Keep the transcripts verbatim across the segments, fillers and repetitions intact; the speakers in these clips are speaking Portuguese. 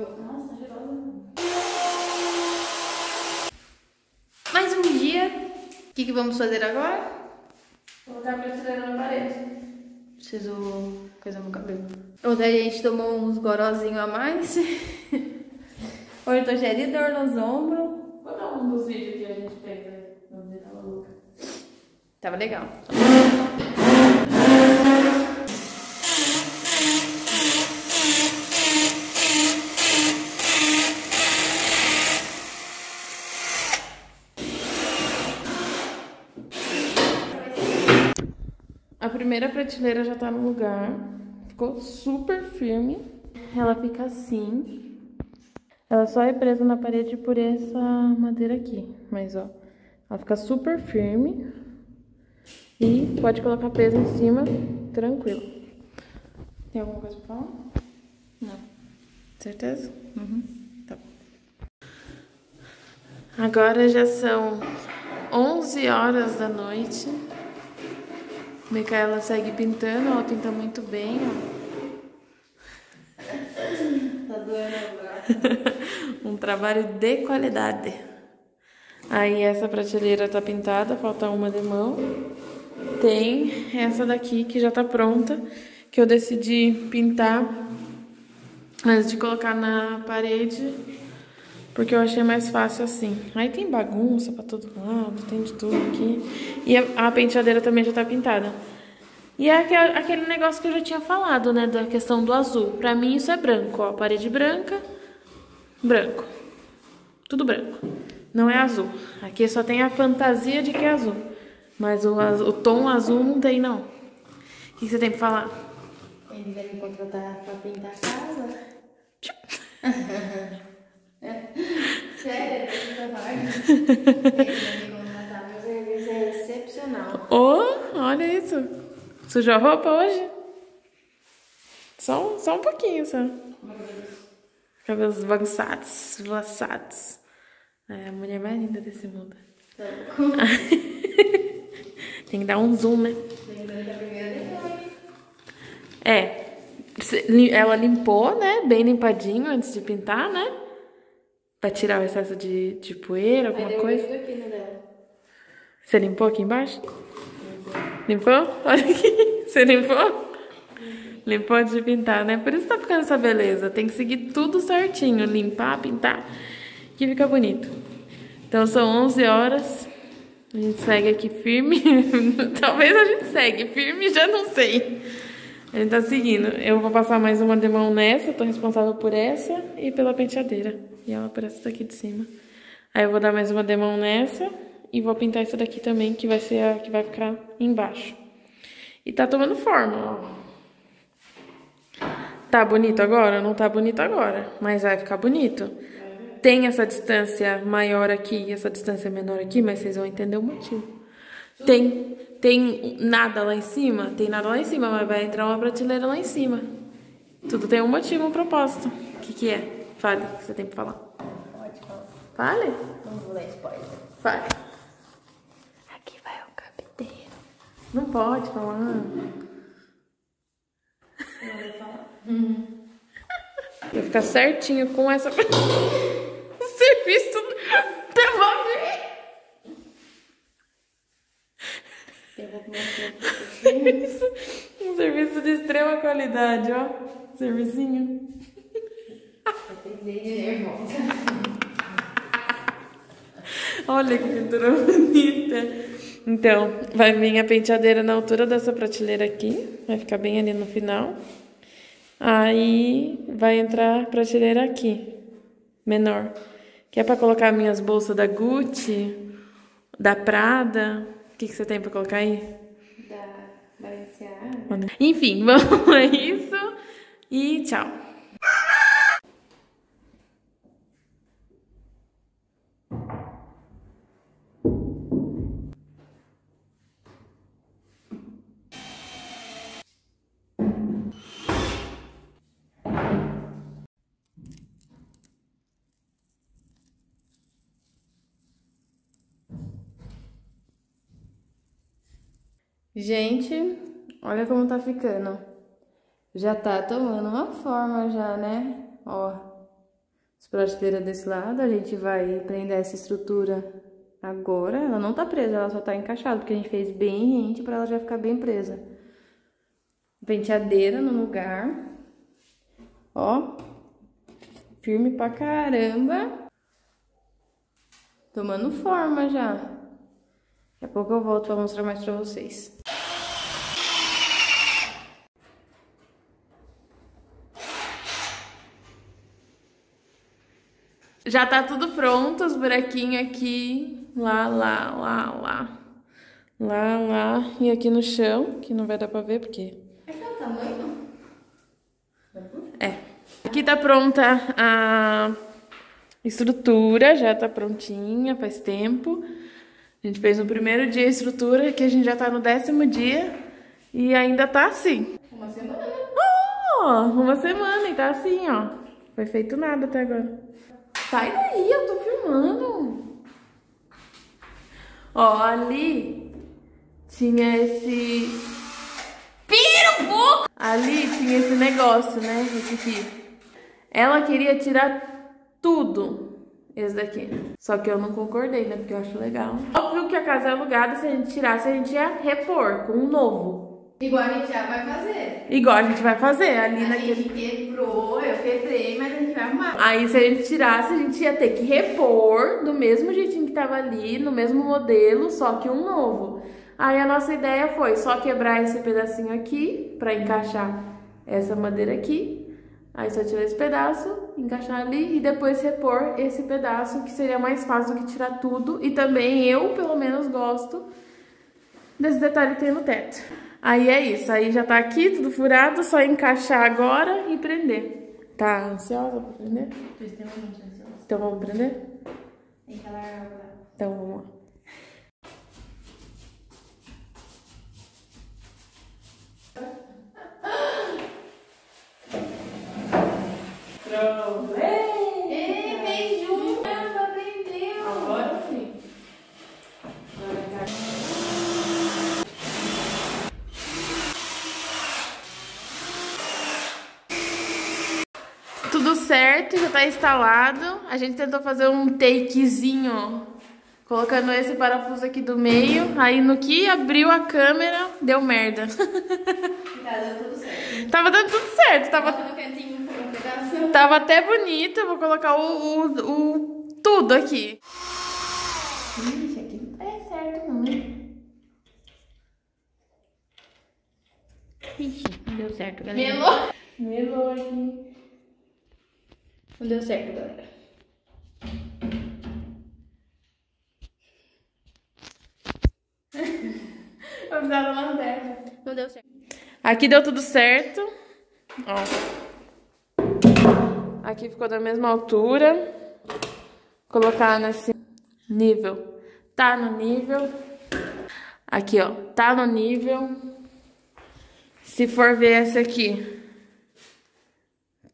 Cheiroso. Nossa, tá cheiroso. Mais um dia. O que, que vamos fazer agora? Colocar a prateleira na parede. Preciso coisar meu cabelo. Ontem a gente tomou uns gorozinhos a mais. Hoje eu tô cheia de dor nos ombros. Vou dar um dos vídeos que a gente fez, né? Não sei, tava louca. Tava legal. A primeira prateleira já tá no lugar. Ficou super firme. Ela fica assim. Ela só é presa na parede por essa madeira aqui. Mas, ó, ela fica super firme. E pode colocar peso em cima, tranquilo. Tem alguma coisa pra falar? Não. Certeza? Uhum. Tá bom. Agora já são onze horas da noite. Micaela segue pintando, ela pinta muito bem, ó. Tá doendo agora. Um trabalho de qualidade. Aí essa prateleira tá pintada, falta uma de mão. Tem essa daqui que já tá pronta, que eu decidi pintar antes de colocar na parede, porque eu achei mais fácil assim. Aí tem bagunça pra todo lado, tem de tudo aqui. E a, a penteadeira também já tá pintada. E é aquele, aquele negócio que eu já tinha falado, né? Da questão do azul. Pra mim isso é branco, ó. Parede branca, branco. Tudo branco. Não é azul. Aqui só tem a fantasia de que é azul. Mas o, azul, o tom azul não tem, não. O que você tem pra falar? Ele vai me contratar pra pintar a casa. Sério, meu serviço é excepcional. Oh, olha isso. Sujou a roupa hoje? Só, só um pouquinho, só. Cabelos bagunçados, esvoaçados. É a mulher mais linda desse mundo. Tem que dar um zoom, né? É. Ela limpou, né? Bem limpadinho antes de pintar, né? Pra tirar o excesso de, de poeira, alguma Aí coisa. Aqui, né? Você limpou aqui embaixo? Limpou. Limpou? Olha aqui. Você limpou? Limpou antes de pintar, né? Por isso tá ficando essa beleza. Tem que seguir tudo certinho. Limpar, pintar, que fica bonito. Então são onze horas. A gente segue aqui firme. Talvez a gente segue firme, já não sei. A gente tá seguindo. Eu vou passar mais uma demão nessa. Tô responsável por essa e pela penteadeira. E ela parece daqui de cima. Aí eu vou dar mais uma demão nessa. E vou pintar essa daqui também, que vai ser a que vai ficar embaixo. E tá tomando forma, ó. Tá bonito agora? Não tá bonito agora. Mas vai ficar bonito. Tem essa distância maior aqui e essa distância menor aqui, mas vocês vão entender o motivo. Tem, tem nada lá em cima? Tem nada lá em cima, mas vai entrar uma prateleira lá em cima. Tudo tem um motivo, um propósito. O que que é? Fale, o que você tem pra falar? Pode falar. Fale? Não vou dar spoiler. Fale. Aqui vai o capiteiro. Não pode falar. Não vou falar. Hum. Eu vou ficar certinho com essa... O serviço... Devolve! Devolve meu serviço. Um serviço de extrema qualidade, ó. Servicinho. Olha que pintura bonita. Então, vai vir a penteadeira na altura dessa prateleira aqui. Vai ficar bem ali no final. Aí vai entrar a prateleira aqui, menor, que é pra colocar minhas bolsas da Gucci, da Prada. O que, que você tem pra colocar aí? Da Balenciaga. Enfim, vamos a isso. E tchau. Gente, olha como tá ficando. Já tá tomando uma forma já, né? Ó, as prateleiras desse lado. A gente vai prender essa estrutura agora. Ela não tá presa, ela só tá encaixada, porque a gente fez bem rente pra ela já ficar bem presa. Penteadeira no lugar. Ó, firme pra caramba. Tomando forma já. Daqui a pouco eu volto pra mostrar mais pra vocês. Já tá tudo pronto, os buraquinhos aqui, lá, lá, lá, lá, lá, lá, e aqui no chão, que não vai dar pra ver porque... Aqui é o tamanho? É. Aqui tá pronta a estrutura, já tá prontinha faz tempo. A gente fez no primeiro dia a estrutura, aqui a gente já tá no décimo dia e ainda tá assim. Uma semana? Oh, uma semana e tá assim, ó. Foi feito nada até agora. Sai daí, eu tô filmando. Ó, ali tinha esse... Pira um pouco! Ali tinha esse negócio, né? Esse aqui. Ela queria tirar tudo. Esse daqui. Só que eu não concordei, né? Porque eu acho legal. Óbvio que a casa é alugada, se a gente tirasse, a gente ia repor com um novo. Igual a gente já vai fazer. Igual a gente vai fazer. Ali a naquele... gente quebrou, eu quebrei, mas... Aí se a gente tirasse, a gente ia ter que repor do mesmo jeitinho que tava ali, no mesmo modelo, só que um novo. Aí a nossa ideia foi só quebrar esse pedacinho aqui pra encaixar essa madeira aqui. Aí só tirar esse pedaço, encaixar ali e depois repor esse pedaço, que seria mais fácil do que tirar tudo. E também eu, pelo menos, gosto desse detalhe que tem no teto. Aí é isso, aí já tá aqui, tudo furado, só encaixar agora e prender. Tá ansiosa pra aprender? Tô extremamente ansiosa. Então vamos aprender? Tem que ela... Então vamos lá. Pronto. Ei, fez junto. Ela aprendeu. Agora sim. Agora tá. Tudo certo, já tá instalado. A gente tentou fazer um takezinho, colocando esse parafuso aqui do meio. Aí no que abriu a câmera, deu merda. Tá dando tudo certo. Tava dando tudo certo. Tava, no cantinho, um pedaço. Tava até bonito. Vou colocar o, o, o tudo aqui. Ixi, aqui não tá certo não, hein? Ixi, não deu certo, galera. Melou. Melou aqui. Não deu certo, galera. Vou precisar da lanterna. Não deu certo. Aqui deu tudo certo. Ó. Aqui ficou da mesma altura. Vou colocar nesse nível. Tá no nível. Aqui, ó. Tá no nível. Se for ver essa aqui.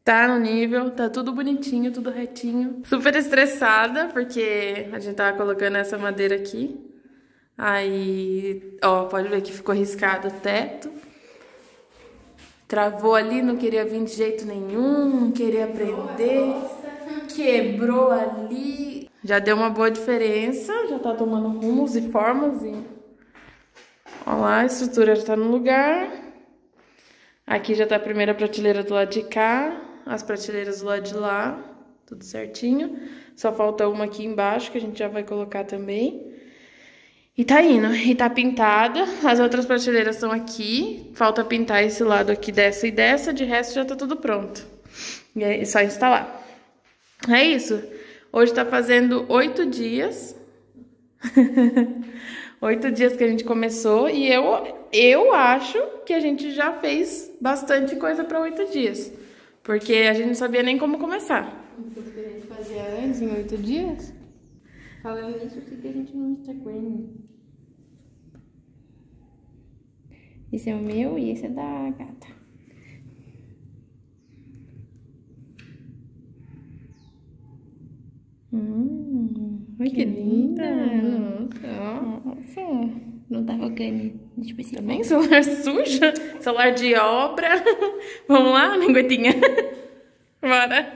Tá no nível, tá tudo bonitinho, tudo retinho. Super estressada, porque a gente tava colocando essa madeira aqui. Aí, ó, pode ver que ficou riscado o teto. Travou ali, não queria vir de jeito nenhum, não queria prender. Quebrou ali. Já deu uma boa diferença, já tá tomando rumos e formas. E... Ó lá, a estrutura já tá no lugar. Aqui já tá a primeira prateleira do lado de cá. As prateleiras do lado de lá, tudo certinho. Só falta uma aqui embaixo, que a gente já vai colocar também. E tá indo, e tá pintada. As outras prateleiras estão aqui. Falta pintar esse lado aqui dessa e dessa. De resto já tá tudo pronto. E é só instalar. É isso. Hoje tá fazendo oito dias. Oito dias que a gente começou. E eu, eu acho que a gente já fez bastante coisa pra oito dias. Porque a gente não sabia nem como começar. O que a gente fazia antes, em oito dias? Falando nisso, o que a gente não está com. Esse é o meu e esse é da gata. Hum, olha que, que linda. linda! Nossa! Não tava grande. Tipo assim, também celular suja, celular de obra. Vamos lá, linguetinha. Bora.